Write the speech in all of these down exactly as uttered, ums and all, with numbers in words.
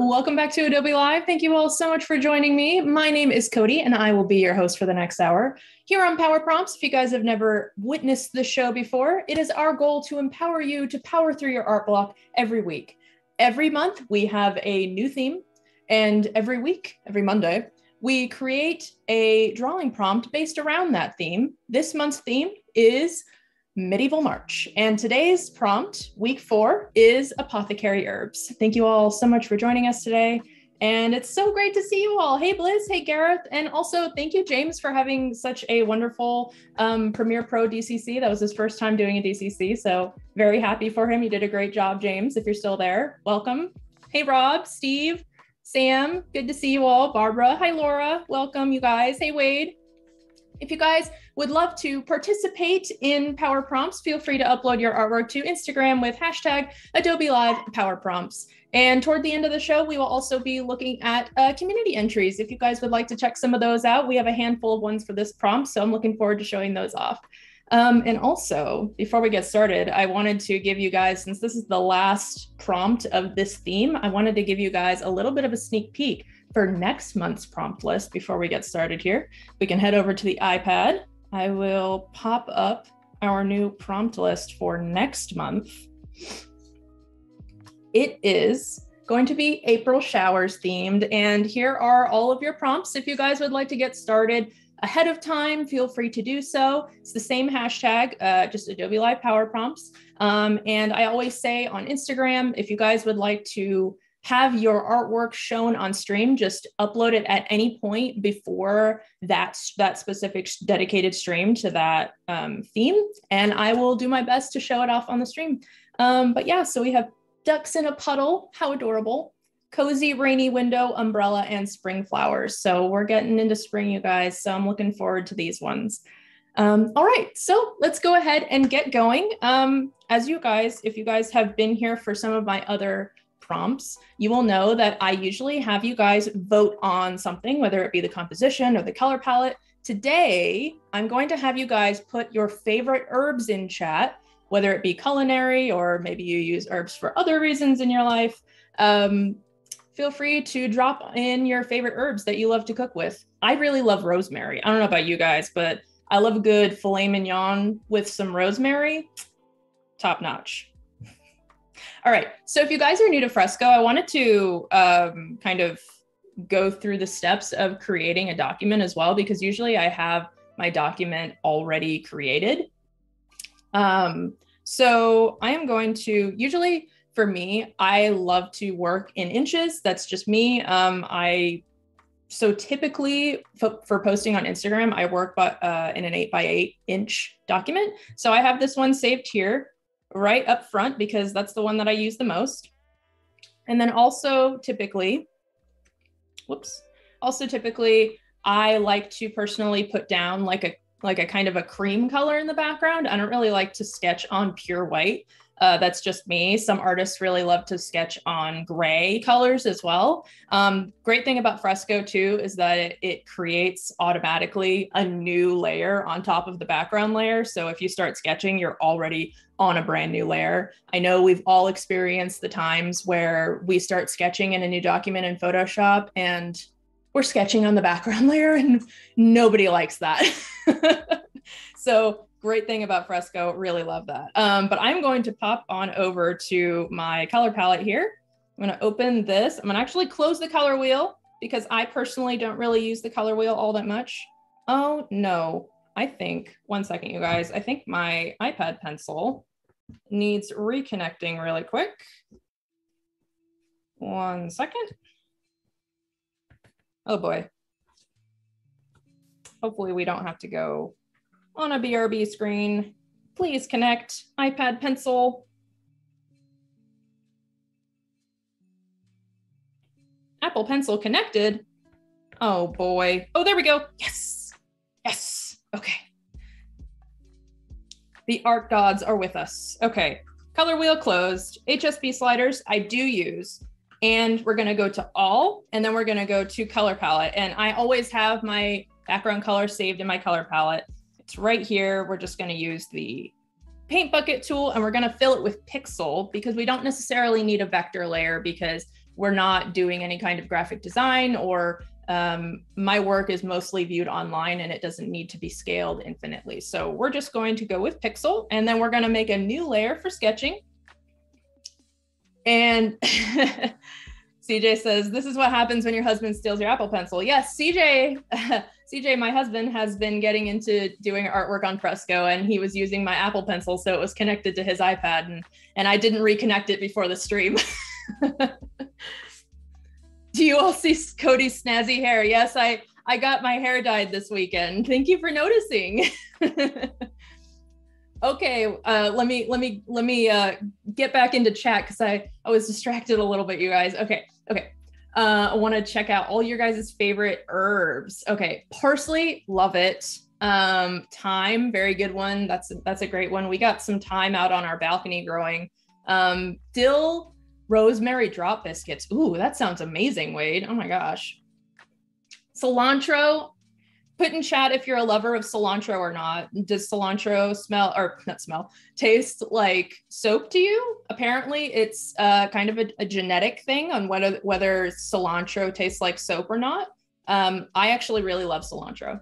Welcome back to Adobe Live. Thank you all so much for joining me. My name is Cody and I will be your host for the next hour here on Power Prompts. If you guys have never witnessed the show before, it is our goal to empower you to power through your art block every week. Every month we have a new theme, and every week, every Monday, we create a drawing prompt based around that theme. This month's theme is Medieval March. And today's prompt, week four, is Apothecary Herbs. Thank you all so much for joining us today. And it's so great to see you all. Hey, Bliss. Hey, Gareth. And also thank you, James, for having such a wonderful um, Premiere Pro D C C. That was his first time doing a D C C. So very happy for him. You did a great job, James. If you're still there, welcome. Hey, Rob, Steve, Sam. Good to see you all. Barbara. Hi, Laura. Welcome, you guys. Hey, Wade. If you guys would love to participate in Power Prompts, feel free to upload your artwork to Instagram with hashtag Adobe Live Power Prompts. And toward the end of the show, we will also be looking at uh, community entries. If you guys would like to check some of those out, we have a handful of ones for this prompt, so I'm looking forward to showing those off. Um, and also, before we get started, I wanted to give you guys, since this is the last prompt of this theme, I wanted to give you guys a little bit of a sneak peek for next month's prompt list. Before we get started here, we can head over to the iPad. I will pop up our new prompt list for next month. It is going to be April showers themed, and here are all of your prompts. If you guys would like to get started ahead of time, feel free to do so. It's the same hashtag, uh, just Adobe Live Power Prompts. Um, and I always say on Instagram, if you guys would like to have your artwork shown on stream, just upload it at any point before that, that specific dedicated stream to that um, theme, and I will do my best to show it off on the stream. Um, but yeah, so we have ducks in a puddle, how adorable, cozy rainy window, umbrella, and spring flowers. So we're getting into spring, you guys, so I'm looking forward to these ones. Um, all right, so let's go ahead and get going. Um, as you guys, if you guys have been here for some of my other prompts, you will know that I usually have you guys vote on something, whether it be the composition or the color palette. Today, I'm going to have you guys put your favorite herbs in chat, whether it be culinary or maybe you use herbs for other reasons in your life. Um, feel free to drop in your favorite herbs that you love to cook with. I really love rosemary. I don't know about you guys, but I love a good filet mignon with some rosemary. Top notch. All right, so if you guys are new to Fresco, I wanted to um, kind of go through the steps of creating a document as well, because usually I have my document already created. Um, so I am going to, usually for me, I love to work in inches. That's just me. Um, I So typically for, for posting on Instagram, I work by, uh, in an eight by eight inch document. So I have this one saved here right up front because that's the one that I use the most. And then also typically, whoops, also typically I like to personally put down like a like a kind of a cream color in the background. I don't really like to sketch on pure white. Uh, that's just me. Some artists really love to sketch on gray colors as well. Um, great thing about Fresco too is that it, it creates automatically a new layer on top of the background layer. So if you start sketching, you're already on a brand new layer. I know we've all experienced the times where we start sketching in a new document in Photoshop and we're sketching on the background layer, and nobody likes that. So great thing about Fresco, really love that. Um, but I'm going to pop on over to my color palette here. I'm gonna open this. I'm gonna actually close the color wheel because I personally don't really use the color wheel all that much. Oh no, I think, one second you guys, I think my iPad pencil needs reconnecting really quick. One second. Oh boy. Hopefully we don't have to go on a B R B screen. please connect iPad, pencil. Apple Pencil connected. Oh boy. Oh, there we go. Yes. Yes. Okay. The art gods are with us. Okay. Color wheel closed. H S B sliders I do use. And we're going to go to all, and then we're going to go to color palette. And I always have my background color saved in my color palette. It's right here. We're just going to use the paint bucket tool, and we're going to fill it with pixel because we don't necessarily need a vector layer because we're not doing any kind of graphic design, or um, my work is mostly viewed online and it doesn't need to be scaled infinitely. So we're just going to go with pixel, and then we're going to make a new layer for sketching. And C J says, this is what happens when your husband steals your Apple Pencil. Yes, C J, C J, my husband, has been getting into doing artwork on Fresco, and he was using my Apple Pencil, so it was connected to his iPad, and, and I didn't reconnect it before the stream. Do you all see Cody's snazzy hair? Yes, I, I got my hair dyed this weekend. Thank you for noticing. Okay, uh, let me let me let me uh, get back into chat because I I was distracted a little bit, you guys. Okay, okay. Uh, I want to check out all your guys' favorite herbs. Okay, parsley, love it. Um, thyme, very good one. That's that's a great one. We got some thyme out on our balcony growing. Um, dill, rosemary drop biscuits. Ooh, that sounds amazing, Wade. Oh my gosh. Cilantro. Put in chat if you're a lover of cilantro or not. Does cilantro smell, or not smell, taste like soap to you? Apparently it's uh, kind of a, a genetic thing on whether, whether cilantro tastes like soap or not. Um, I actually really love cilantro.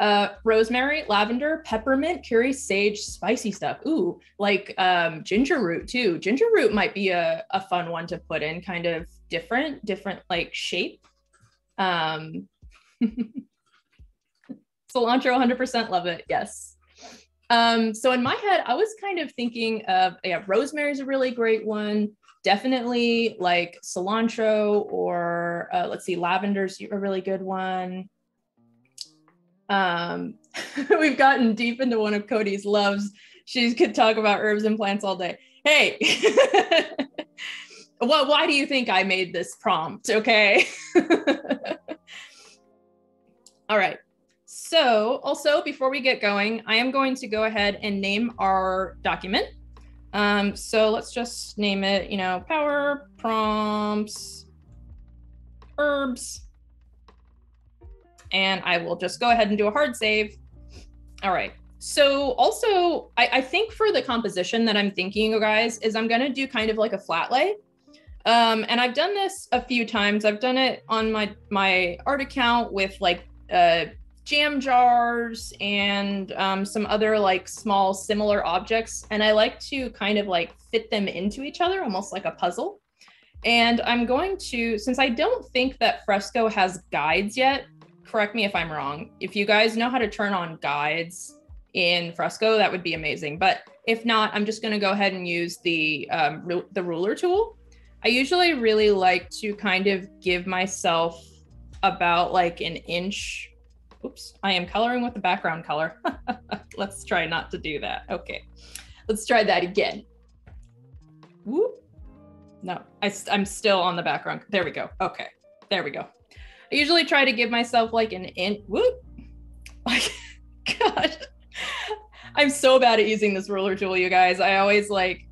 Uh, rosemary, lavender, peppermint, curry, sage, spicy stuff. Ooh, like um, ginger root too. Ginger root might be a, a fun one to put in, kind of different, different like shape. Um, Cilantro, one hundred percent love it, yes. Um, so in my head, I was kind of thinking of, yeah, rosemary's a really great one. Definitely like cilantro, or uh, let's see, lavender's a really good one. Um, we've gotten deep into one of Cody's loves. She could talk about herbs and plants all day. Hey, well, why do you think I made this prompt, okay? All right. So also, before we get going, I am going to go ahead and name our document. Um, so let's just name it, you know, Power Prompts, Herbs. And I will just go ahead and do a hard save. All right. So also, I, I think for the composition that I'm thinking, you guys, is I'm going to do kind of like a flat lay. Um, and I've done this a few times. I've done it on my, my art account with like, uh, jam jars and um, some other like small similar objects. And I like to kind of like fit them into each other, almost like a puzzle. And I'm going to, since I don't think that Fresco has guides yet, correct me if I'm wrong. If you guys know how to turn on guides in Fresco, that would be amazing. But if not, I'm just gonna go ahead and use the, um, ru- the ruler tool. I usually really like to kind of give myself about like an inch. Oops, I am coloring with the background color. Let's try not to do that. Okay, let's try that again. Whoop. No, I, I'm still on the background. There we go. Okay, there we go. I usually try to give myself like an inch. Whoop. Like, gosh, I'm so bad at using this ruler tool, you guys. I always like,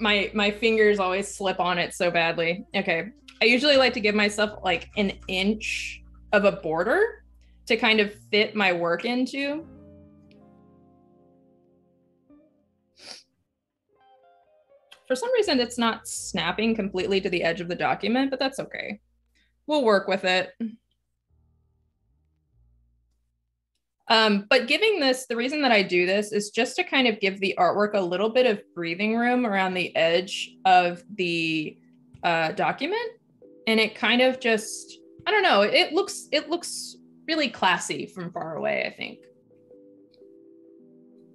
my, my fingers always slip on it so badly. Okay, I usually like to give myself like an inch of a border to kind of fit my work into. For some reason, it's not snapping completely to the edge of the document, but that's okay. We'll work with it. Um, but giving this, the reason that I do this is just to kind of give the artwork a little bit of breathing room around the edge of the uh, document. And it kind of just, I don't know, it looks, it looks, really classy from far away, I think.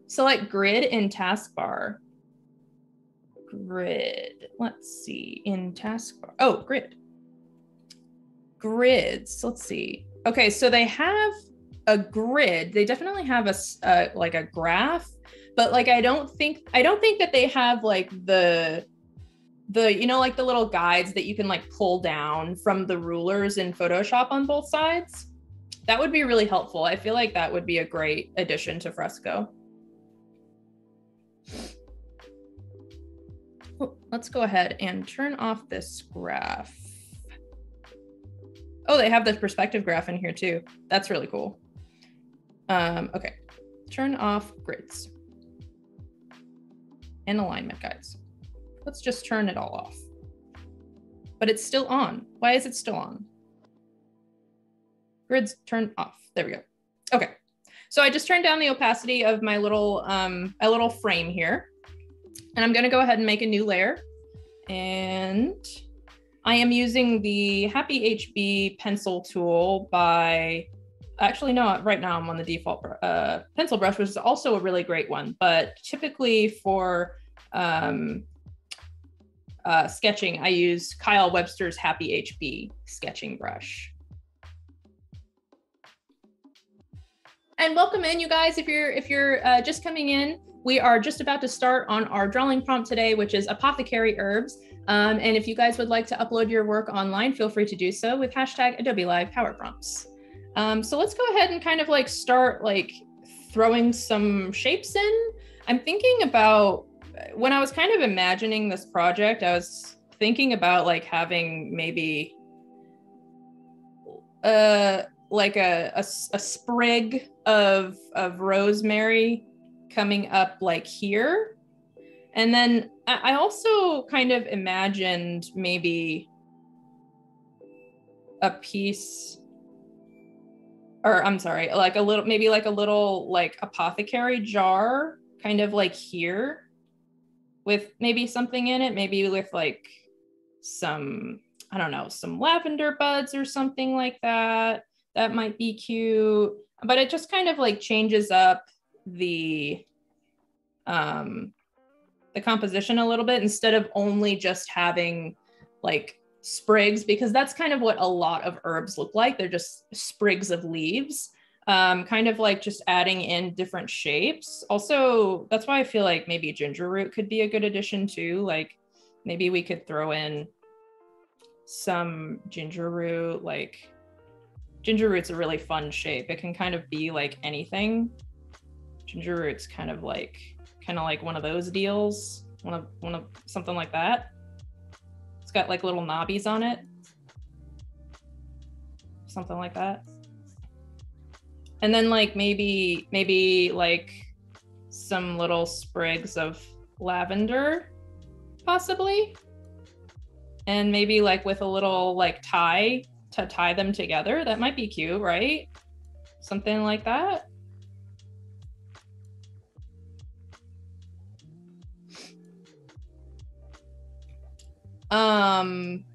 Select grid in taskbar. Grid, let's see, in taskbar. Oh, grid. Grids, let's see. Okay, so they have a grid. They definitely have a, uh, like a graph, But like, I don't think, I don't think that they have like the, the, you know, like the little guides that you can like pull down from the rulers in Photoshop on both sides. That would be really helpful. I feel like that would be a great addition to Fresco. Oh, let's go ahead and turn off this graph. Oh, they have the perspective graph in here too. That's really cool. Um, okay, turn off grids and alignment guides. Let's just turn it all off. But it's still on. Why is it still on? Grids turned off. There we go. Okay. So I just turned down the opacity of my little, um, my little frame here. And I'm going to go ahead and make a new layer. And I am using the Happy H B pencil tool by, actually, no, right now I'm on the default uh, pencil brush, which is also a really great one. But typically for um, uh, sketching, I use Kyle Webster's Happy H B sketching brush. And welcome in, you guys. If you're if you're uh, just coming in, we are just about to start on our drawing prompt today, which is Apothecary Herbs. Um, and if you guys would like to upload your work online, feel free to do so with hashtag Adobe Live Power Prompts. Um, so let's go ahead and kind of like start like throwing some shapes in. I'm thinking about, when I was kind of imagining this project, I was thinking about like having maybe uh, like a, a, a sprig of, of rosemary coming up like here. And then I also kind of imagined maybe a piece, or I'm sorry, like a little, maybe like a little like apothecary jar kind of like here with maybe something in it, maybe with like some, I don't know, some lavender buds or something like that. That might be cute. But it just kind of like changes up the um, the composition a little bit, instead of only just having like sprigs, because that's kind of what a lot of herbs look like. They're just sprigs of leaves, um, kind of like just adding in different shapes. Also, that's why I feel like maybe ginger root could be a good addition too. Like maybe we could throw in some ginger root. Like ginger root's a really fun shape. It can kind of be like anything. Ginger root's kind of like, kind of like one of those deals, one of, one of something like that. It's got like little knobbies on it, something like that. And then like maybe, maybe like some little sprigs of lavender, possibly. And maybe like with a little like tie to tie them together. That might be cute, right? Something like that. Um,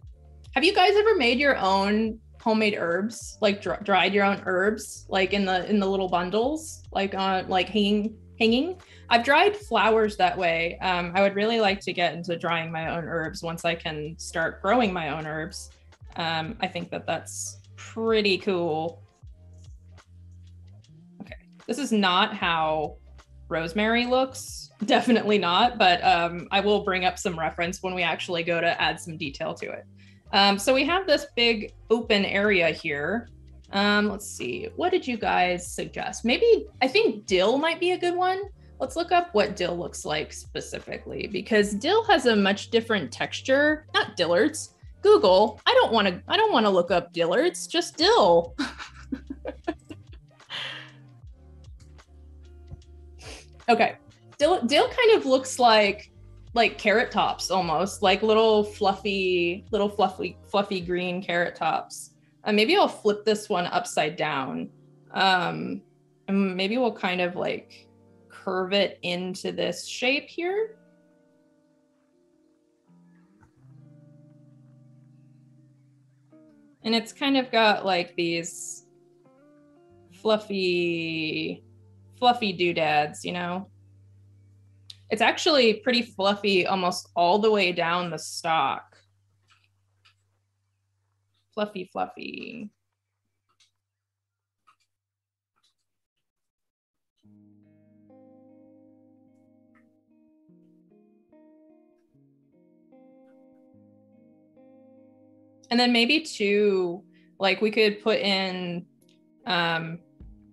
have you guys ever made your own homemade herbs, like dr dried your own herbs, like in the, in the little bundles, like on, like hanging, hanging? I've dried flowers that way. Um, I would really like to get into drying my own herbs once I can start growing my own herbs. Um, I think that that's pretty cool. Okay. This is not how rosemary looks, definitely not, but um, I will bring up some reference when we actually go to add some detail to it. Um, so we have this big open area here. Um, let's see, what did you guys suggest? Maybe, I think dill might be a good one. Let's look up what dill looks like specifically, because dill has a much different texture, not dillards. Google, I don't wanna, I don't wanna look up dillards, just dill. Okay, dill, dill kind of looks like like carrot tops almost, like little fluffy, little fluffy, fluffy green carrot tops. Uh, maybe I'll flip this one upside down. Um, and maybe we'll kind of like curve it into this shape here. And it's kind of got like these fluffy, fluffy doodads, you know? It's actually pretty fluffy almost all the way down the stalk. Fluffy, fluffy. And then maybe two, like we could put in, um,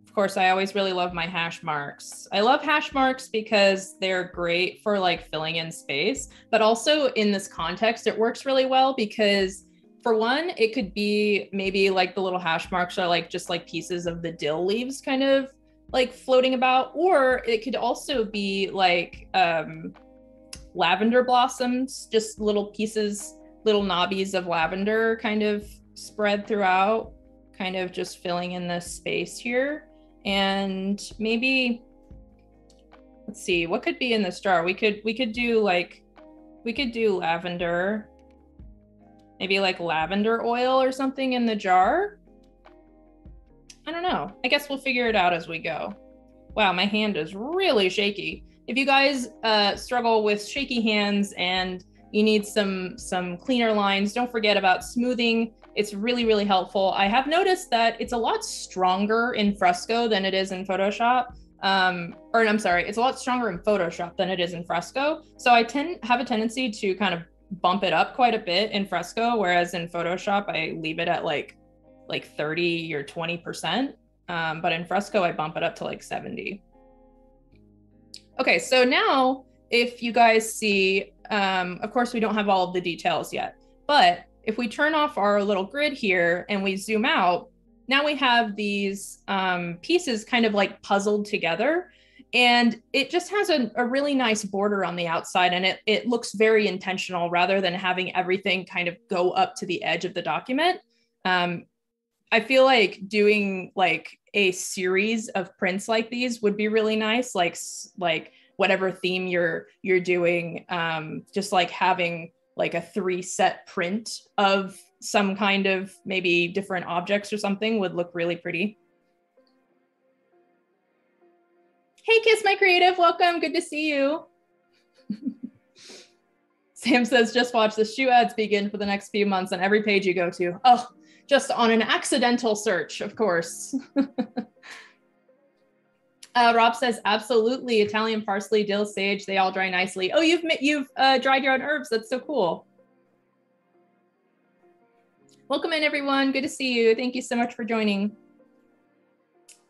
of course, I always really love my hash marks. I love hash marks because they're great for like filling in space, but also in this context, it works really well because for one, it could be maybe like the little hash marks are like just like pieces of the dill leaves kind of like floating about, or it could also be like um, lavender blossoms, just little pieces, little knobbies of lavender kind of spread throughout, kind of just filling in this space here. And maybe, let's see, what could be in this jar? We could, we could do like, we could do lavender, maybe like lavender oil or something in the jar. I don't know. I guess we'll figure it out as we go. Wow, my hand is really shaky. If you guys uh, struggle with shaky hands and you need some some cleaner lines, don't forget about smoothing. It's really, really helpful. I have noticed that it's a lot stronger in Fresco than it is in Photoshop. Um, or I'm sorry, it's a lot stronger in Photoshop than it is in Fresco. So I tend have a tendency to kind of bump it up quite a bit in Fresco, whereas in Photoshop, I leave it at like like thirty or twenty percent. Um, but in Fresco, I bump it up to like seventy. Okay, so now if you guys see, um, of course, we don't have all of the details yet, but if we turn off our little grid here and we zoom out, now we have these um, pieces kind of like puzzled together. And it just has a, a really nice border on the outside, and it, it looks very intentional rather than having everything kind of go up to the edge of the document. Um, I feel like doing like a series of prints like these would be really nice. Like, like whatever theme you're, you're doing, um, just like having like a three set print of some kind of maybe different objects or something would look really pretty. Hey, Kiss My Creative, welcome, good to see you. Sam says, just watch the shoe ads begin for the next few months on every page you go to. Oh, just on an accidental search, of course. uh, Rob says, absolutely, Italian parsley, dill, sage, they all dry nicely. Oh, you've, you've uh, dried your own herbs, that's so cool. Welcome in everyone, good to see you. Thank you so much for joining.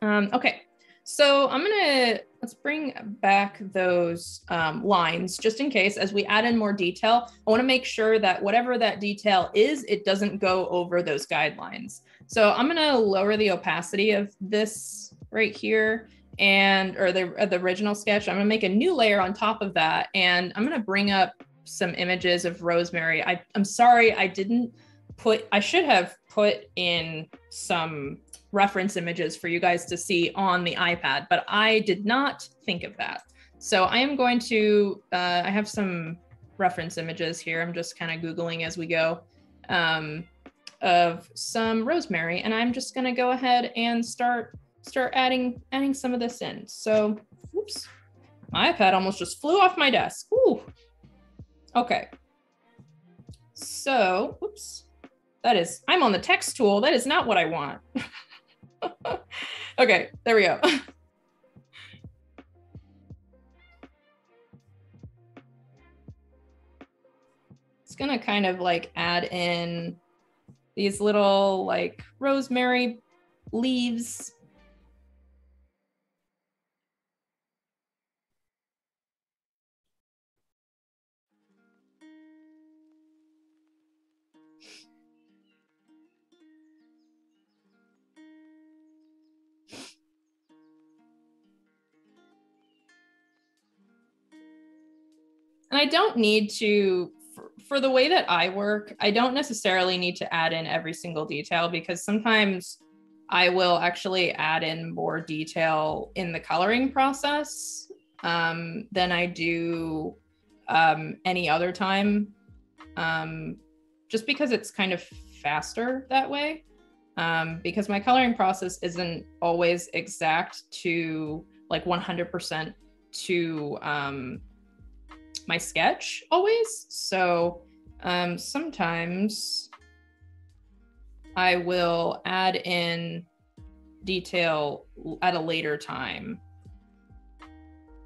Um, okay, so I'm gonna, let's bring back those um, lines just in case, as we add in more detail, I wanna make sure that whatever that detail is, it doesn't go over those guidelines. So I'm gonna lower the opacity of this right here and, or the, or the original sketch. I'm gonna make a new layer on top of that. And I'm gonna bring up some images of rosemary. I, I'm sorry, I didn't put, I should have put in some reference images for you guys to see on the iPad, but I did not think of that. So I am going to, uh, I have some reference images here. I'm just kind of Googling as we go um, of some rosemary, and I'm just gonna go ahead and start start adding, adding some of this in. So, oops, my iPad almost just flew off my desk. Ooh. Okay, so, oops, that is, I'm on the text tool. That is not what I want. Okay, there we go. It's gonna kind of like add in these little like rosemary leaves. And I don't need to, for, for the way that I work, I don't necessarily need to add in every single detail, because sometimes I will actually add in more detail in the coloring process um, than I do um, any other time, um, just because it's kind of faster that way, um, because my coloring process isn't always exact to like one hundred percent to um, my sketch always. So um, sometimes I will add in detail at a later time,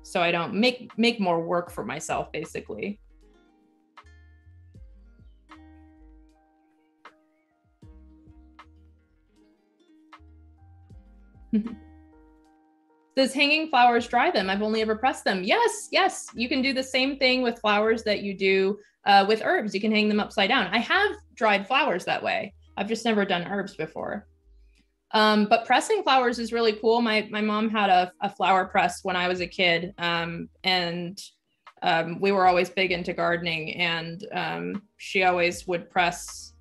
so I don't make, make more work for myself, basically. Does hanging flowers dry them? I've only ever pressed them. Yes, yes. You can do the same thing with flowers that you do uh, with herbs. You can hang them upside down. I have dried flowers that way. I've just never done herbs before. Um, but pressing flowers is really cool. My my mom had a, a flower press when I was a kid, um, and um, we were always big into gardening, and um, she always would press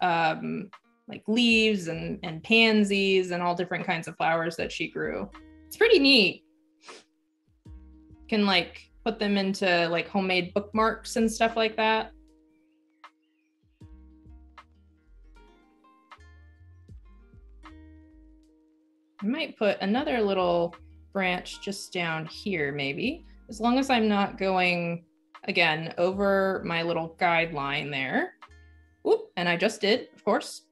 um, like leaves and, and pansies and all different kinds of flowers that she grew. It's pretty neat. You can like put them into like homemade bookmarks and stuff like that. I might put another little branch just down here, maybe, as long as I'm not going, again, over my little guideline there. Oop, and I just did, of course.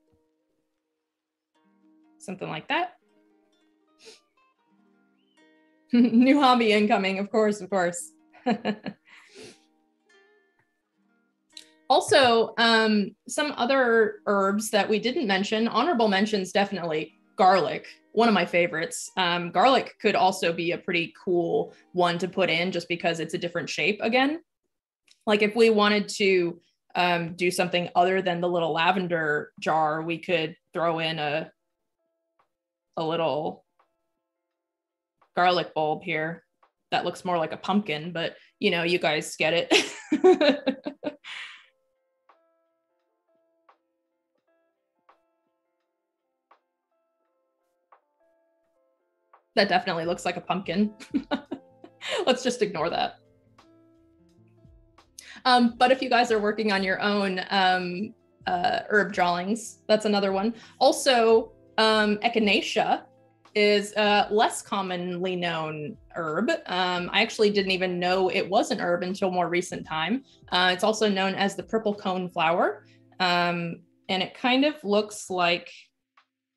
Something like that. New hobby incoming, of course, of course. Also, um, some other herbs that we didn't mention, honorable mentions, definitely. Garlic, one of my favorites. Um, garlic could also be a pretty cool one to put in just because it's a different shape again. Like if we wanted to um, do something other than the little lavender jar, we could throw in a, a little garlic bulb here that looks more like a pumpkin, but you know, you guys get it. That definitely looks like a pumpkin. Let's just ignore that. Um, but if you guys are working on your own um, uh, herb drawings, that's another one. Also, um, echinacea is a less commonly known herb. Um, I actually didn't even know it was an herb until more recent time. Uh, it's also known as the purple cone flower. Um, and it kind of looks like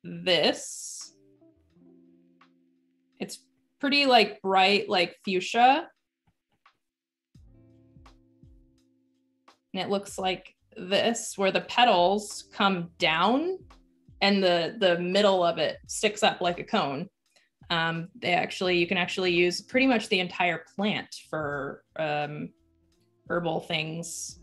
this. It's pretty like bright, like fuchsia. And it looks like this, where the petals come down and the, the middle of it sticks up like a cone. Um, they actually, you can actually use pretty much the entire plant for um, herbal things.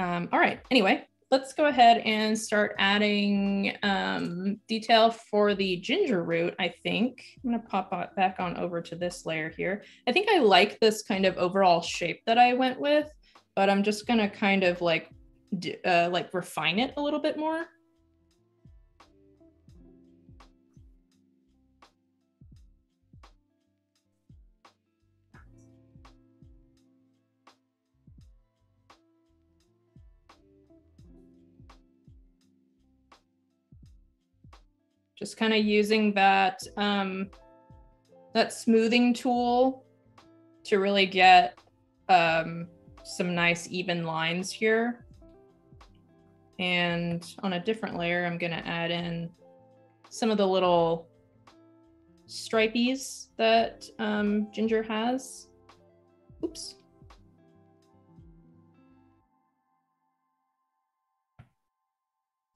Um, all right, anyway. Let's go ahead and start adding um, detail for the ginger root, I think. I'm gonna pop back on over to this layer here. I think I like this kind of overall shape that I went with, but I'm just gonna kind of like, uh, like refine it a little bit more. Just kind of using that, um, that smoothing tool to really get um, some nice even lines here. And on a different layer, I'm gonna add in some of the little stripies that um, ginger has. Oops.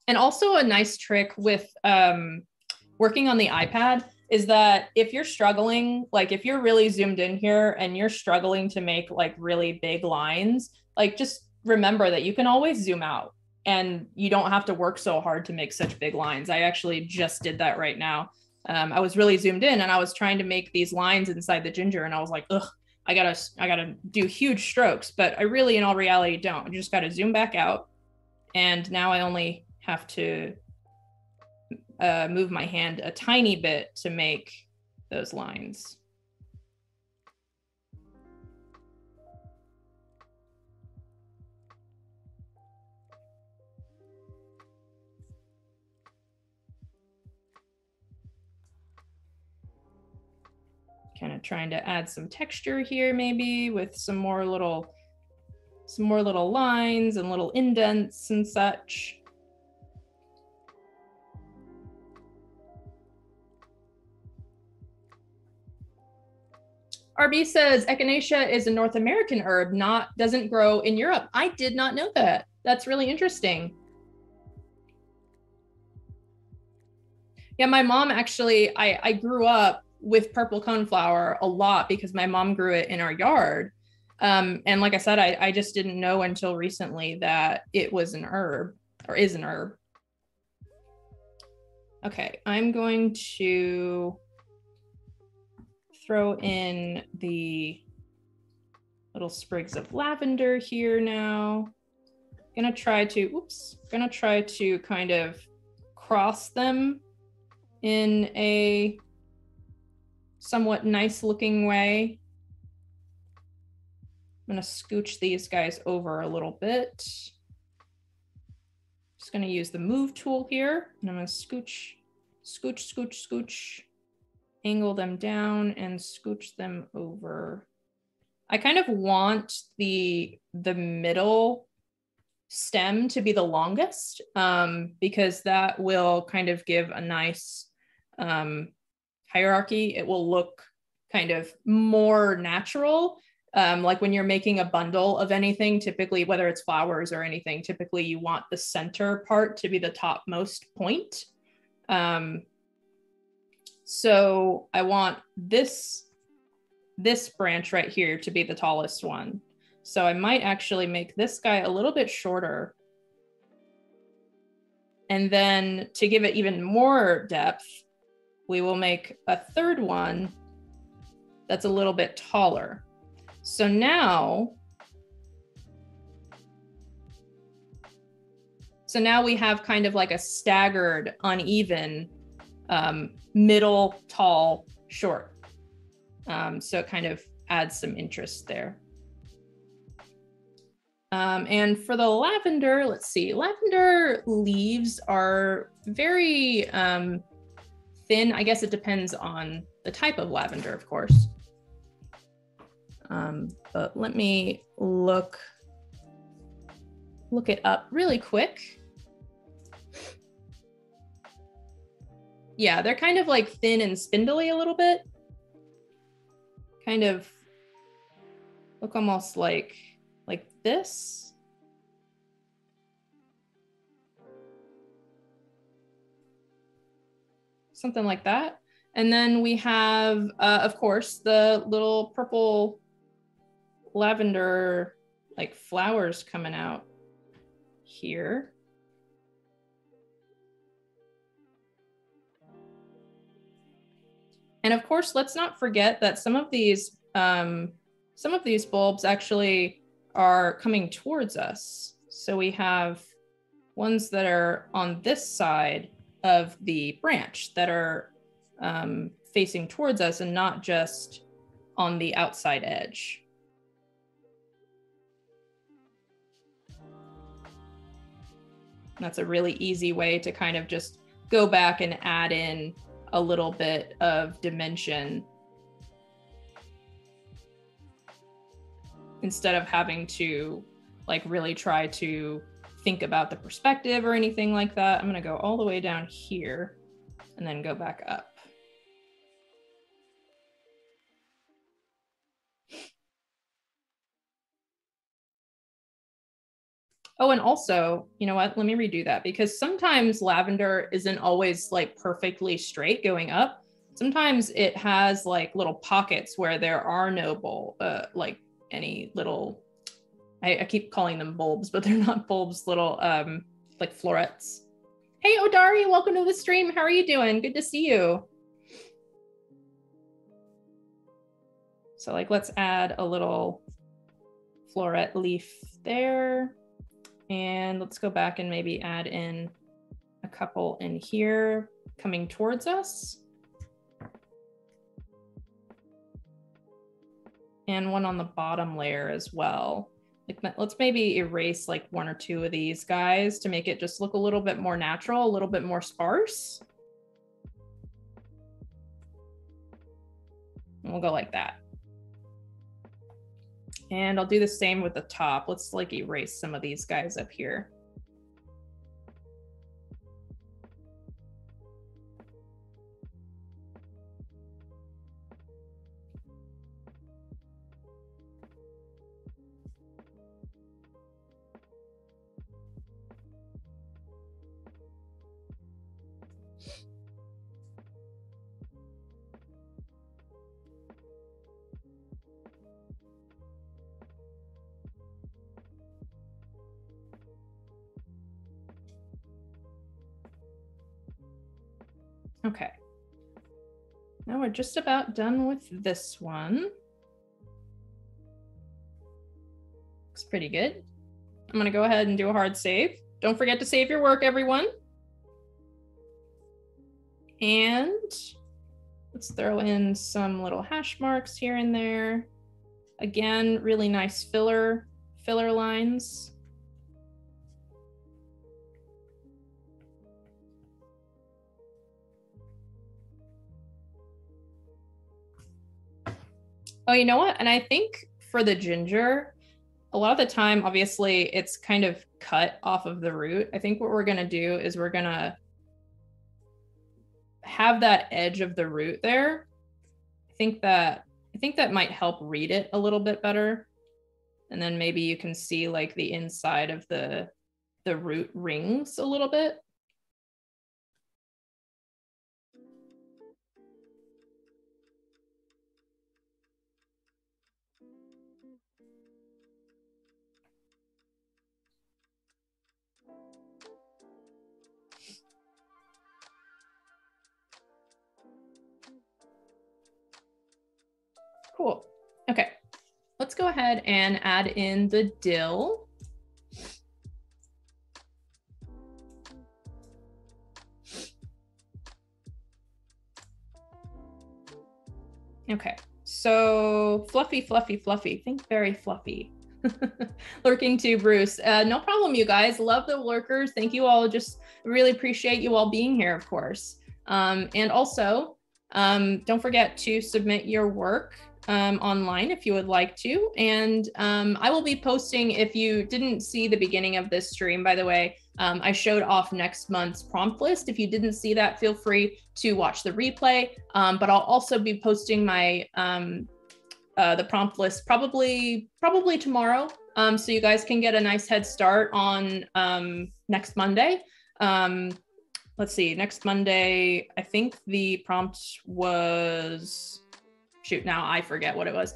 And also a nice trick with, um, working on the iPad is that if you're struggling, like if you're really zoomed in here and you're struggling to make like really big lines, like just remember that you can always zoom out and you don't have to work so hard to make such big lines. I actually just did that right now. Um, I was really zoomed in and I was trying to make these lines inside the ginger and I was like, ugh, I gotta, I gotta do huge strokes, but I really in all reality don't. You just gotta zoom back out. And now I only have to Uh, move my hand a tiny bit to make those lines. Kind of trying to add some texture here, maybe with some more little, some more little lines and little indents and such. R B says echinacea is a North American herb, not doesn't grow in Europe. I did not know that. That's really interesting. Yeah, my mom actually, I, I grew up with purple coneflower a lot because my mom grew it in our yard. Um, and like I said, I, I just didn't know until recently that it was an herb or is an herb. Okay, I'm going to throw in the little sprigs of lavender here now. Gonna try to, oops, gonna try to kind of cross them in a somewhat nice looking way. I'm gonna scooch these guys over a little bit. Just gonna use the move tool here, and I'm gonna scooch, scooch, scooch, scooch, angle them down and scooch them over. I kind of want the, the middle stem to be the longest um, because that will kind of give a nice um, hierarchy. It will look kind of more natural. Um, like when you're making a bundle of anything, typically, whether it's flowers or anything, typically you want the center part to be the topmost point. Um, so I want this, this branch right here to be the tallest one. So I might actually make this guy a little bit shorter. And then to give it even more depth, we will make a third one that's a little bit taller. So now, so now we have kind of like a staggered, uneven, um, middle, tall, short. Um, so it kind of adds some interest there. Um, and for the lavender, let's see, lavender leaves are very um, thin. I guess it depends on the type of lavender, of course. Um, but let me look, look it up really quick. Yeah, they're kind of like thin and spindly a little bit. Kind of look almost like, like this. Something like that. And then we have, uh, of course, the little purple lavender like flowers coming out here. And of course, let's not forget that some of these um, some of these bulbs actually are coming towards us. So we have ones that are on this side of the branch that are um, facing towards us and not just on the outside edge. That's a really easy way to kind of just go back and add in a little bit of dimension instead of having to like really try to think about the perspective or anything like that. I'm gonna go all the way down here and then go back up. Oh, and also, you know what, let me redo that because sometimes lavender isn't always like perfectly straight going up. Sometimes it has like little pockets where there are no bulb, uh, like any little, I, I keep calling them bulbs, but they're not bulbs, little um, like florets. Hey, Odari, welcome to the stream. How are you doing? Good to see you. So like, let's add a little floret leaf there. And let's go back and maybe add in a couple in here coming towards us. And one on the bottom layer as well. Like, let's maybe erase like one or two of these guys to make it just look a little bit more natural, a little bit more sparse. And we'll go like that. And I'll do the same with the top. Let's like erase some of these guys up here. Okay. Now we're just about done with this one. Looks pretty good. I'm gonna go ahead and do a hard save. Don't forget to save your work, everyone. And let's throw in some little hash marks here and there. Again, really nice filler, filler lines. Oh, you know what? And I think for the ginger, a lot of the time, obviously, it's kind of cut off of the root. I think what we're going to do is we're going to have that edge of the root there. I think that I think that might help read it a little bit better. And then maybe you can see like the inside of the the root rings a little bit. Cool. Okay, let's go ahead and add in the dill. Okay, so fluffy, fluffy, fluffy. Think very fluffy. Lurking too, Bruce. Uh, no problem, you guys. Love the lurkers. Thank you all. Just really appreciate you all being here, of course. Um, and also, um, don't forget to submit your work Um, online if you would like to. And um, I will be posting, if you didn't see the beginning of this stream, by the way, um, I showed off next month's prompt list. If you didn't see that, feel free to watch the replay. Um, but I'll also be posting my um, uh, the prompt list probably, probably tomorrow. Um, so you guys can get a nice head start on um, next Monday. Um, let's see, next Monday, I think the prompt was... Shoot, now I forget what it was.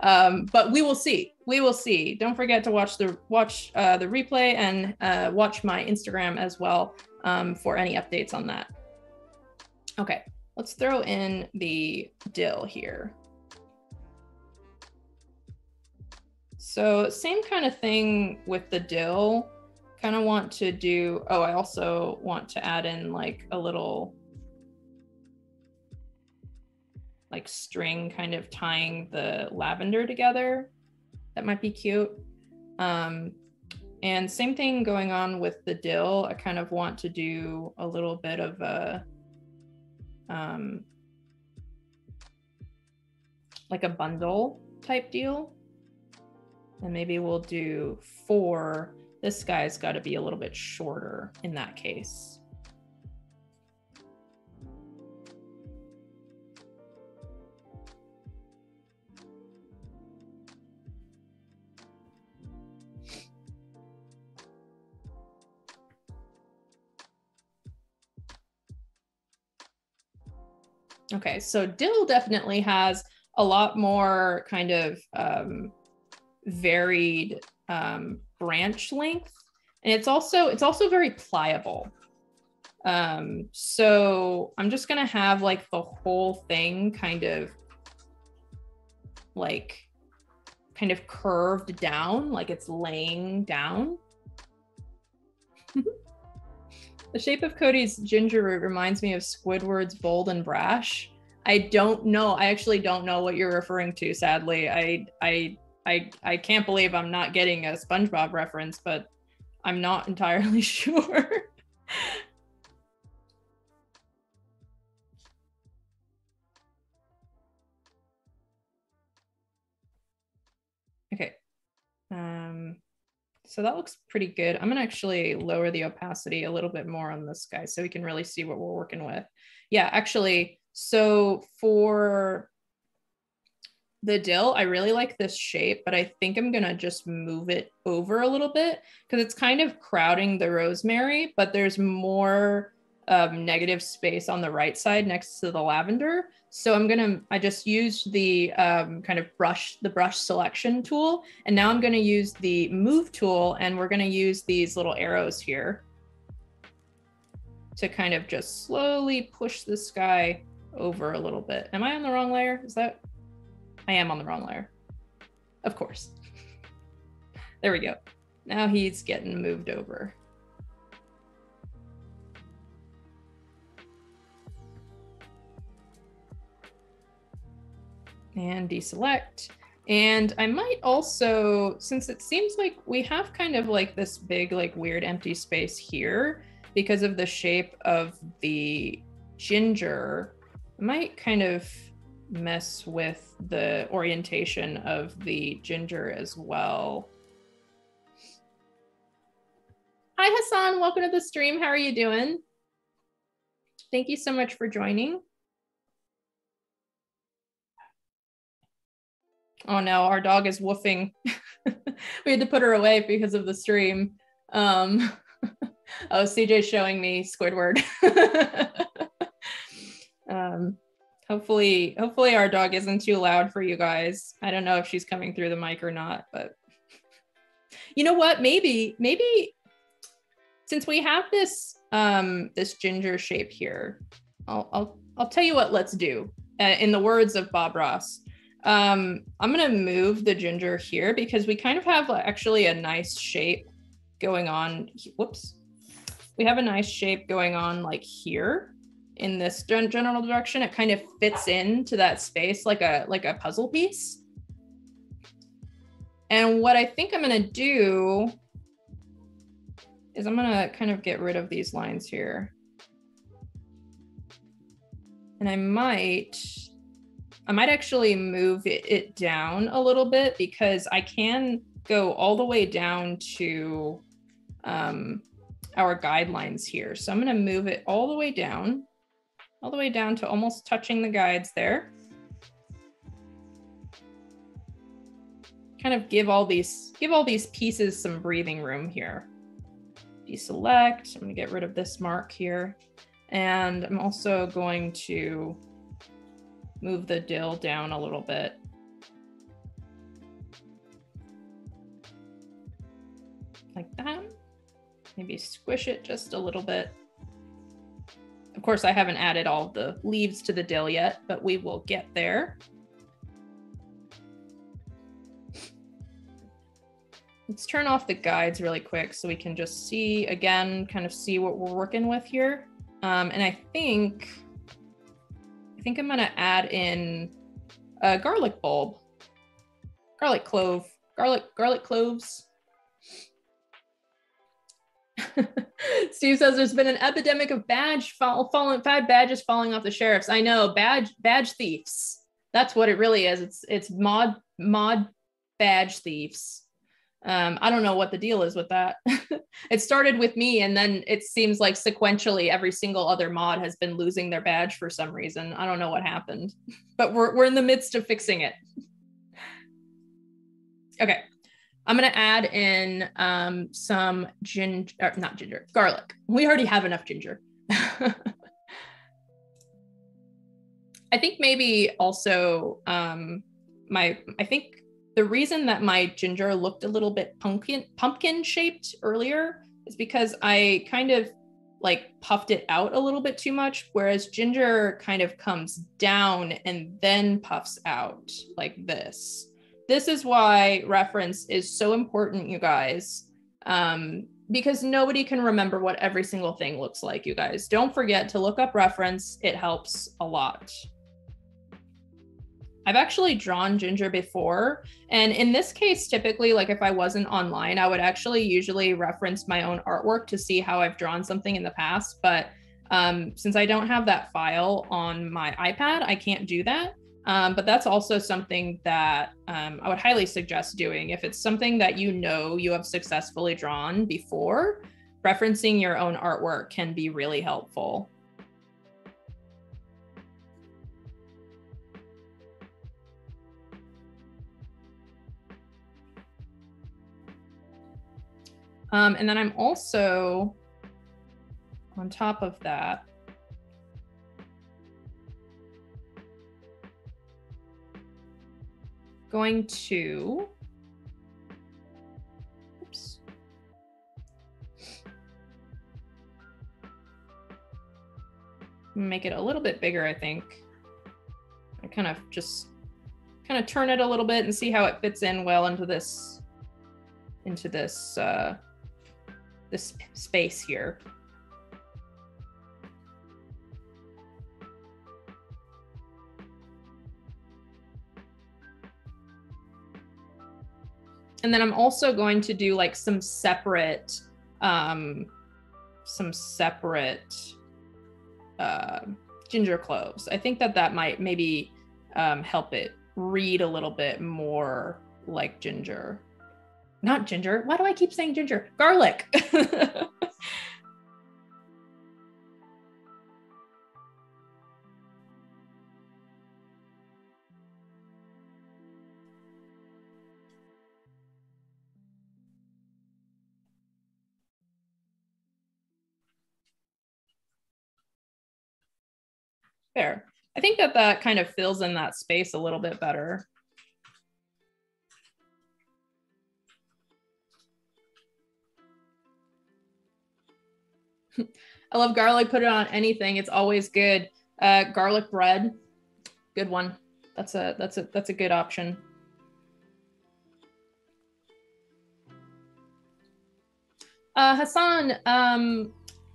um, but we will see. We will see. Don't forget to watch the watch uh, the replay and uh, watch my Instagram as well um, for any updates on that. Okay, let's throw in the dill here. So same kind of thing with the dill. Kind of want to do, oh, I also want to add in like a little like string kind of tying the lavender together. That might be cute. Um, and same thing going on with the dill. I kind of want to do a little bit of a, um, like a bundle type deal. And maybe we'll do four. This guy's got to be a little bit shorter in that case. Okay, so dill definitely has a lot more kind of um, varied um, branch length, and it's also it's also very pliable. Um, so I'm just gonna have like the whole thing kind of like kind of curved down, like it's laying down. The shape of Cody's ginger root reminds me of Squidward's Bold and Brash. I don't know. I actually don't know what you're referring to, sadly. I I I I can't believe I'm not getting a SpongeBob reference, but I'm not entirely sure. Okay. Um So that looks pretty good. I'm gonna actually lower the opacity a little bit more on this guy so we can really see what we're working with. Yeah, actually, so for the dill, I really like this shape, but I think I'm gonna just move it over a little bit because it's kind of crowding the rosemary, but there's more um, negative space on the right side next to the lavender. So I'm gonna, I just used the um, kind of brush, the brush selection tool, and now I'm gonna use the move tool, and we're gonna use these little arrows here to kind of just slowly push this guy over a little bit. Am I on the wrong layer? Is that? I am on the wrong layer. Of course. There we go. Now he's getting moved over. And deselect. And I might also, since it seems like we have kind of like this big, like weird empty space here because of the shape of the ginger, I might kind of mess with the orientation of the ginger as well. Hi, Hassan, welcome to the stream. How are you doing? Thank you so much for joining. Oh no, our dog is woofing. We had to put her away because of the stream. Um, oh, C J's showing me Squidward. um, hopefully, hopefully our dog isn't too loud for you guys. I don't know if she's coming through the mic or not, but you know what? Maybe, maybe since we have this um, this ginger shape here, I'll I'll I'll tell you what. Let's do uh, in the words of Bob Ross. Um, I'm gonna move the ginger here because we kind of have actually a nice shape going on. Whoops. We have a nice shape going on like here in this general direction. It kind of fits into that space like a, like a puzzle piece. And what I think I'm gonna do is I'm gonna kind of get rid of these lines here. And I might, I might actually move it down a little bit because I can go all the way down to um, our guidelines here. So I'm gonna move it all the way down, all the way down to almost touching the guides there. Kind of give all these, give all these pieces some breathing room here. Deselect, I'm gonna get rid of this mark here. And I'm also going to move the dill down a little bit. Like that. Maybe squish it just a little bit. Of course, I haven't added all the leaves to the dill yet, but we will get there. Let's turn off the guides really quick so we can just see, again, kind of see what we're working with here. Um, and I think, I think I'm gonna add in a garlic bulb, garlic clove, garlic, garlic cloves. Steve says there's been an epidemic of badge fall, falling, five badges falling off the sheriffs. I know, badge badge thieves. That's what it really is. It's it's mod mod badge thieves. Um, I don't know what the deal is with that. It started with me, and then it seems like sequentially every single other mod has been losing their badge for some reason. I don't know what happened, but we're, we're in the midst of fixing it. Okay, I'm gonna add in um, some ginger, not ginger, garlic. We already have enough ginger. I think maybe also um, my, I think, the reason that my ginger looked a little bit pumpkin pumpkin shaped earlier is because I kind of like puffed it out a little bit too much, whereas ginger kind of comes down and then puffs out like this. This is why reference is so important, you guys, um, because nobody can remember what every single thing looks like, you guys. Don't forget to look up reference. It helps a lot. I've actually drawn ginger before. And in this case, typically, like if I wasn't online, I would actually usually reference my own artwork to see how I've drawn something in the past. But um, since I don't have that file on my iPad, I can't do that. Um, but that's also something that um, I would highly suggest doing. If it's something that you know you have successfully drawn before, referencing your own artwork can be really helpful. Um, and then I'm also, on top of that, going to, oops. make it a little bit bigger, I think. I kind of just kind of turn it a little bit and see how it fits in well into this, into this, uh, this space here. And then I'm also going to do like some separate, um, some separate uh, ginger cloves. I think that that might maybe um, help it read a little bit more like ginger. Not ginger. Why do I keep saying ginger? Garlic. There. I think that that kind of fills in that space a little bit better. I love garlic, put it on anything. It's always good. Uh, garlic bread, good one. That's a, that's a, that's a good option. Uh, Hassan, um,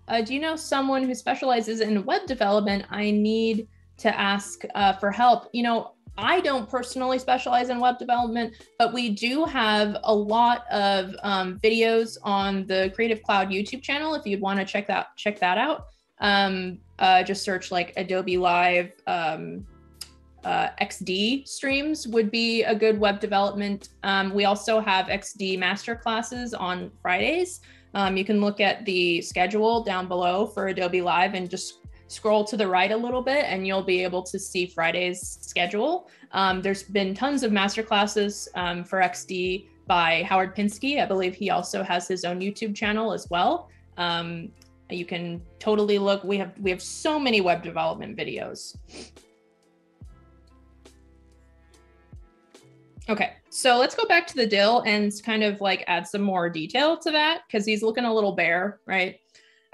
Uh, do you know someone who specializes in web development? I need to ask uh, for help. You know, I don't personally specialize in web development, but we do have a lot of um, videos on the Creative Cloud YouTube channel. If you'd want to check that check that out, um, uh, just search like Adobe Live um, uh, X D streams would be a good web development. Um, we also have X D masterclasses on Fridays. Um, you can look at the schedule down below for Adobe Live and just scroll to the right a little bit and you'll be able to see Friday's schedule. Um, there's been tons of masterclasses um, for X D by Howard Pinsky. I believe he also has his own YouTube channel as well. Um, you can totally look, we have, we have so many web development videos. Okay, so let's go back to the dill and kind of like add some more detail to that because he's looking a little bare, right?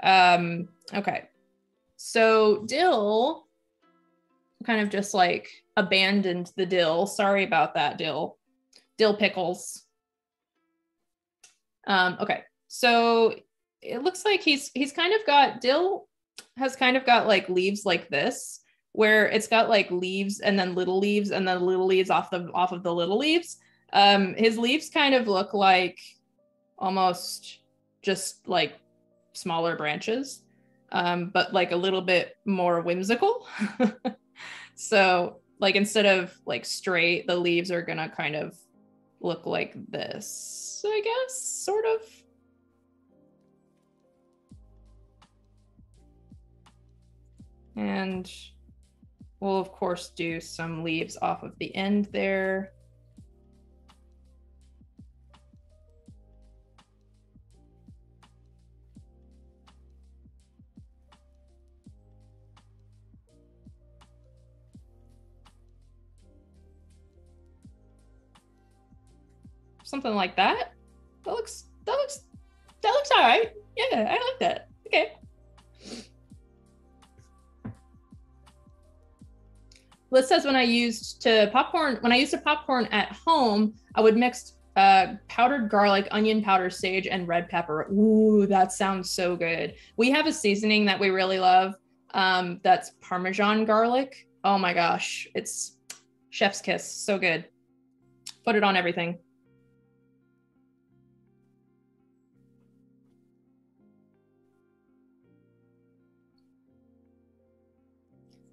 Um, okay, so dill kind of just like abandoned the dill. Sorry about that, dill. Dill pickles. Um, okay, so it looks like he's he's kind of got, dill has kind of got like leaves like this, where it's got like leaves and then little leaves and then little leaves off the off of the little leaves. Um, his leaves kind of look like almost just like smaller branches, um, but like a little bit more whimsical. So like instead of like straight, the leaves are gonna kind of look like this, I guess, sort of. And we'll of course do some leaves off of the end there. Something like that. That looks, that looks, that looks all right. Yeah, I like that. Okay. Liz says, when I used to popcorn, when I used to popcorn at home, I would mix uh, powdered garlic, onion powder, sage, and red pepper. Ooh, that sounds so good. We have a seasoning that we really love. Um, that's Parmesan garlic. Oh my gosh, it's chef's kiss, so good. Put it on everything.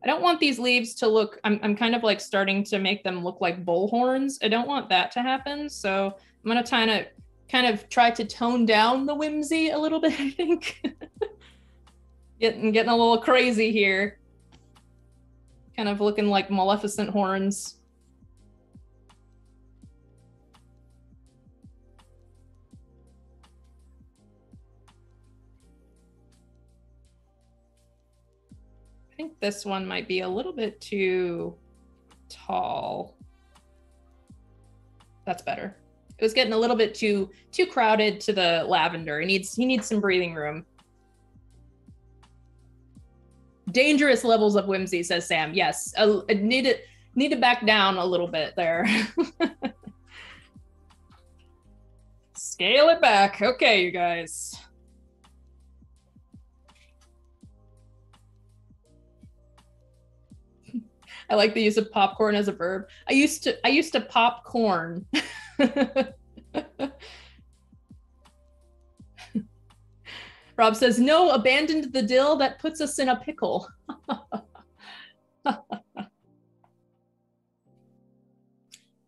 I don't want these leaves to look, I'm, I'm kind of like starting to make them look like bullhorns. I don't want that to happen. So I'm gonna kind of, kind of try to tone down the whimsy a little bit, I think. getting, getting a little crazy here. Kind of looking like Maleficent horns. I think this one might be a little bit too tall. That's better. It was getting a little bit too too crowded to the lavender. He needs he needs some breathing room. dangerous levels of whimsy, says Sam. Yes, uh, need to, need to back down a little bit there. Scale it back. Okay, you guys. I like the use of popcorn as a verb. I used to, I used to pop corn. Rob says, no, abandoned the dill, that puts us in a pickle.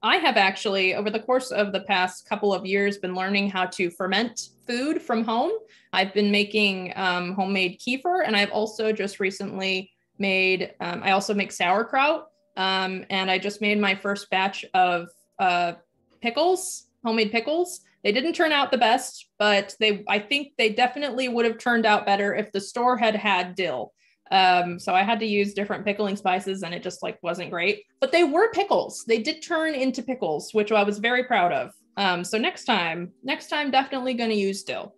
I have actually, over the course of the past couple of years, been learning how to ferment food from home. I've been making um, homemade kefir, and I've also just recently made, um, I also make sauerkraut, um, and I just made my first batch of uh, pickles, homemade pickles. They didn't turn out the best, but they, I think they definitely would have turned out better if the store had had dill. Um, so I had to use different pickling spices and it just like wasn't great, but they were pickles. They did turn into pickles, which I was very proud of. Um, so next time, next time, definitely gonna use dill.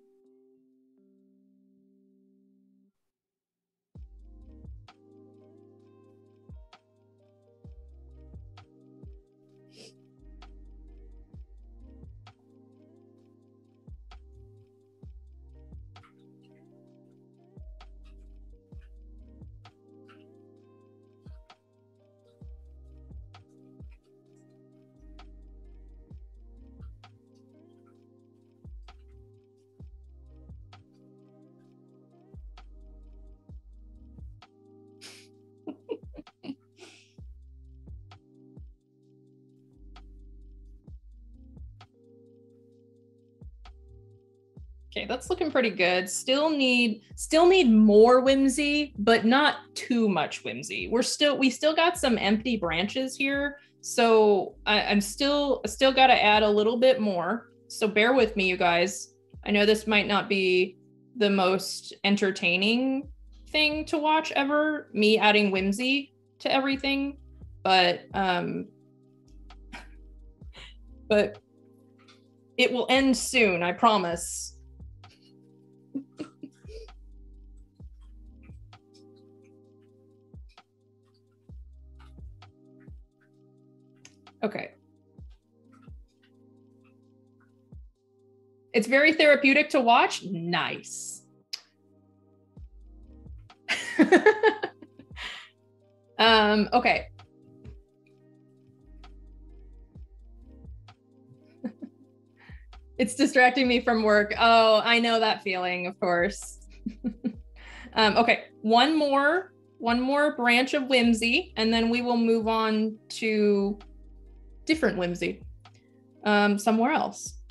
Okay, that's looking pretty good. Still need, still need more whimsy, but not too much whimsy. We're still, we still got some empty branches here. So I, I'm still, still gotta add a little bit more. So bear with me, you guys. I know this might not be the most entertaining thing to watch ever, me adding whimsy to everything, but, um, but it will end soon, I promise. Okay. It's very therapeutic to watch. Nice. um, okay. It's distracting me from work. Oh, I know that feeling, of course. um, okay, one more, one more branch of whimsy, and then we will move on to different whimsy um, somewhere else.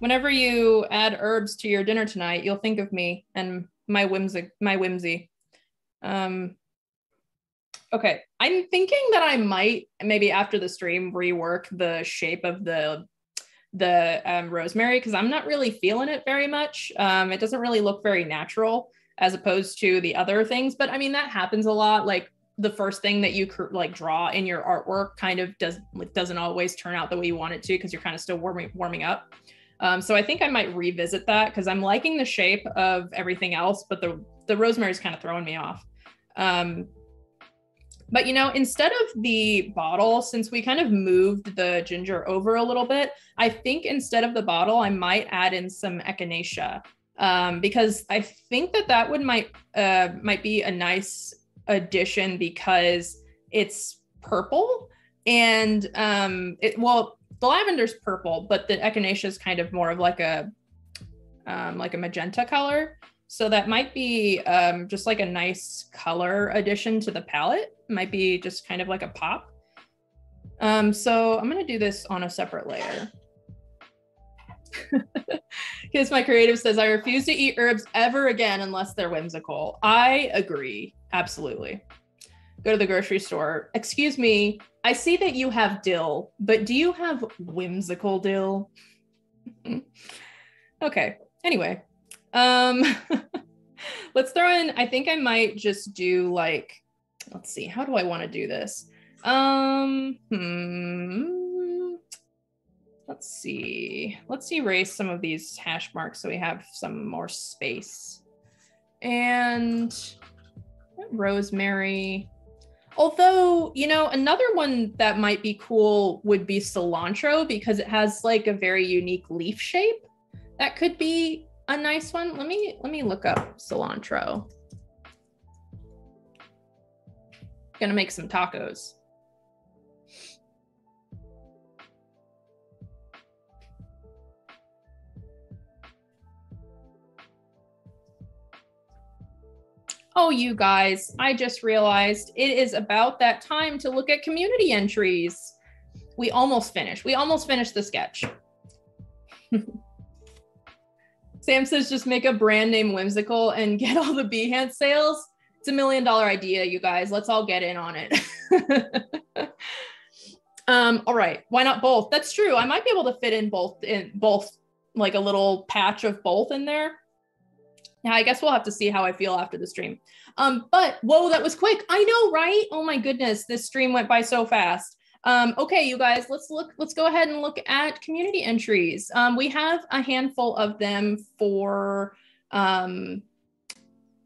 Whenever you add herbs to your dinner tonight, you'll think of me and my whimsy. My whimsy. Um, okay, I'm thinking that I might maybe after the stream rework the shape of the the um, rosemary because I'm not really feeling it very much. Um, it doesn't really look very natural as opposed to the other things, but I mean that happens a lot. Like. The first thing that you like draw in your artwork kind of does, doesn't always turn out the way you want it to because you're kind of still warming, warming up. Um, so I think I might revisit that because I'm liking the shape of everything else, but the, the rosemary is kind of throwing me off. Um, but you know, instead of the bottle, since we kind of moved the ginger over a little bit, I think instead of the bottle, I might add in some echinacea um, because I think that that would might, uh, might be a nice addition because it's purple and um it well the lavender's purple but the echinacea is kind of more of like a um like a magenta color, so that might be um just like a nice color addition to the palette. It might be just kind of like a pop. Um so I'm going to do this on a separate layer. Kiss My Creative says, I refuse to eat herbs ever again unless they're whimsical. I agree. Absolutely. Go to the grocery store. Excuse me, I see that you have dill, but do you have whimsical dill? Okay. Anyway, um, let's throw in, I think I might just do like, let's see, how do I want to do this? Um, hmm, let's see. Let's erase some of these hash marks so we have some more space. and rosemary. Although, you know, another one that might be cool would be cilantro, because it has like a very unique leaf shape. That could be a nice one. Let me, let me look up cilantro. Gonna make some tacos. Oh, you guys, I just realized it is about that time to look at community entries. We almost finished. We almost finished the sketch. Sam says, just make a brand name whimsical and get all the Behance sales. It's a million dollar idea, you guys. Let's all get in on it. um, all right. Why not both? That's true. I might be able to fit in both in both, like a little patch of both in there. Now, I guess we'll have to see how I feel after the stream. Um, but whoa, that was quick. I know, right? Oh my goodness, this stream went by so fast. Um, okay, you guys, let's look, let's go ahead and look at community entries. Um, we have a handful of them for, um,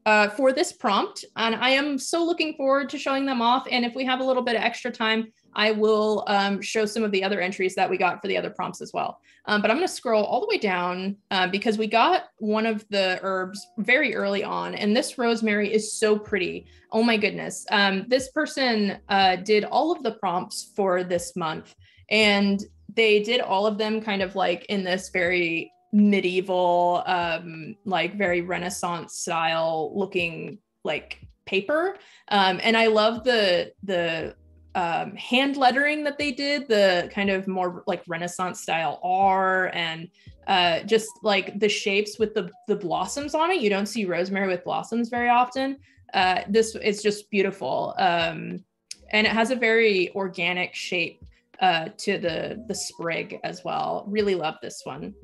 uh, for this prompt, and I am so looking forward to showing them off. And if we have a little bit of extra time, I will um, show some of the other entries that we got for the other prompts as well. Um, but I'm gonna scroll all the way down uh, because we got one of the herbs very early on, and this rosemary is so pretty. Oh my goodness. Um, this person uh, did all of the prompts for this month, and they did all of them kind of like in this very medieval, um, like very Renaissance style looking like paper. Um, and I love the, the, Um, hand lettering that they did, the kind of more like Renaissance style R, and uh, just like the shapes with the, the blossoms on it. You don't see rosemary with blossoms very often. Uh, this is just beautiful. Um, and it has a very organic shape uh, to the, the sprig as well. Really love this one.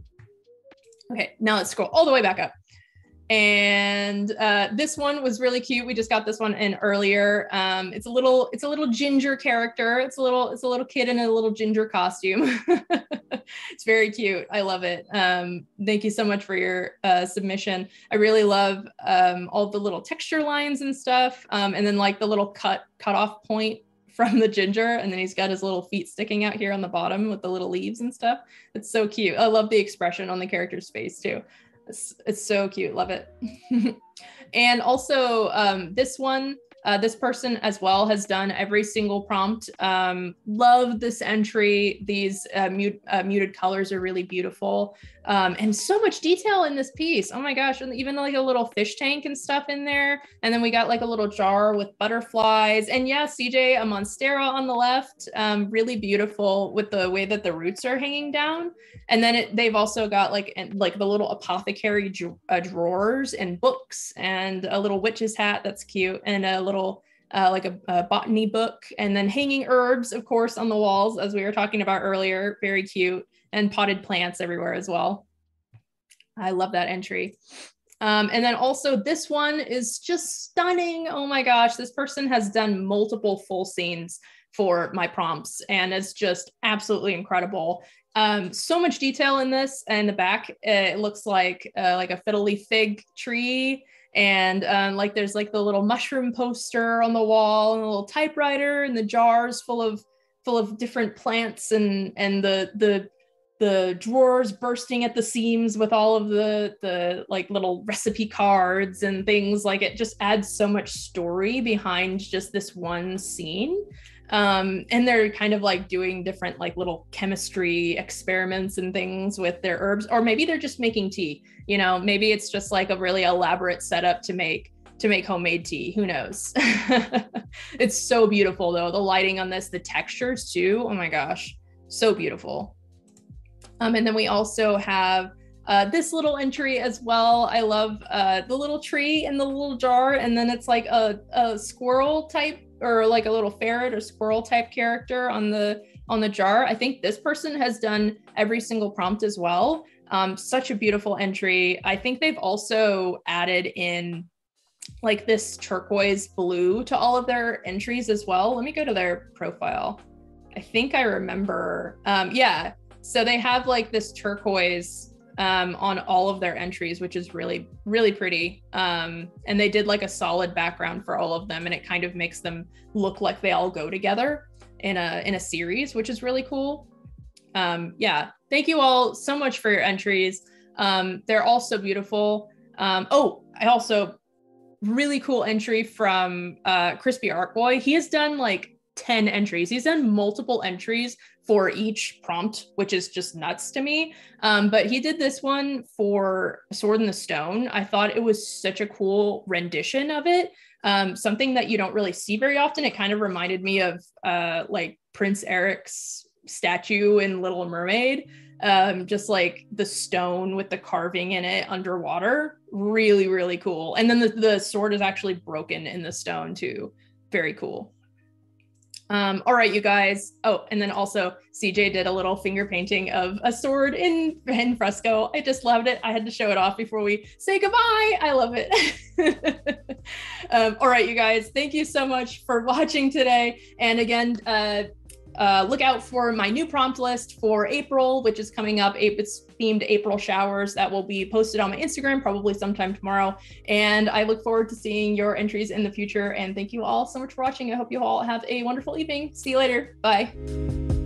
Okay, now let's scroll all the way back up. And uh, this one was really cute. We just got this one in earlier. Um, it's a little, it's a little ginger character. It's a little, it's a little kid in a little ginger costume. It's very cute. I love it. Um, thank you so much for your uh, submission. I really love um, all the little texture lines and stuff. Um, and then like the little cut, cut off point from the ginger. And then he's got his little feet sticking out here on the bottom with the little leaves and stuff. It's so cute. I love the expression on the character's face too. It's, it's so cute. Love it. And also um, this one, uh, this person as well has done every single prompt. Um, love this entry. These uh, mute, uh, muted colors are really beautiful. Um, and so much detail in this piece. Oh my gosh. And even like a little fish tank and stuff in there. And then we got like a little jar with butterflies. And yeah, C J, a monstera on the left. Um, really beautiful with the way that the roots are hanging down. And then it, they've also got like, like the little apothecary dra uh, drawers and books and a little witch's hat. That's cute. And a little Uh, like a, a botany book, and then hanging herbs, of course, on the walls, as we were talking about earlier, very cute, and potted plants everywhere as well. I love that entry. Um, and then also this one is just stunning. Oh my gosh, this person has done multiple full scenes for my prompts, and it's just absolutely incredible. Um, so much detail in this, and in the back, it looks like uh, like a fiddle leaf fig tree. And um, like there's like the little mushroom poster on the wall, and a little typewriter, and the jars full of full of different plants, and and the the the drawers bursting at the seams with all of the the like little recipe cards and things. Like it just adds so much story behind just this one scene. Um, and they're kind of like doing different like little chemistry experiments and things with their herbs, or maybe they're just making tea, you know, maybe it's just like a really elaborate setup to make, to make homemade tea. Who knows? It's so beautiful though. The lighting on this, the textures too. Oh my gosh. So beautiful. Um, and then we also have Uh, this little entry as well. I love uh, the little tree and the little jar, and then it's like a, a squirrel type, or like a little ferret or squirrel type character on the on the jar. I think this person has done every single prompt as well. Um, such a beautiful entry. I think they've also added in like this turquoise blue to all of their entries as well. Let me go to their profile. I think I remember. Um, yeah, so they have like this turquoise um, on all of their entries, which is really, really pretty. Um, and they did like a solid background for all of them, and it kind of makes them look like they all go together in a, in a series, which is really cool. Um, yeah, thank you all so much for your entries. Um, they're all so beautiful. Um, oh, I also, really cool entry from uh, Crispy Art Boy. He has done like ten entries. He's done multiple entries for each prompt, which is just nuts to me. Um, but he did this one for Sword in the Stone. I thought it was such a cool rendition of it. Um, something that you don't really see very often. It kind of reminded me of uh, like Prince Eric's statue in Little Mermaid. Um, just like the stone with the carving in it underwater. Really, really cool. And then the, the sword is actually broken in the stone too. Very cool. Um, all right, you guys. Oh, and then also C J did a little finger painting of a sword in, in Fresco. I just loved it. I had to show it off before we say goodbye. I love it. um, all right, you guys, thank you so much for watching today. And again, uh, Uh, look out for my new prompt list for April, which is coming up. It's themed April showers. That will be posted on my Instagram probably sometime tomorrow. And I look forward to seeing your entries in the future. And thank you all so much for watching. I hope you all have a wonderful evening. See you later. Bye.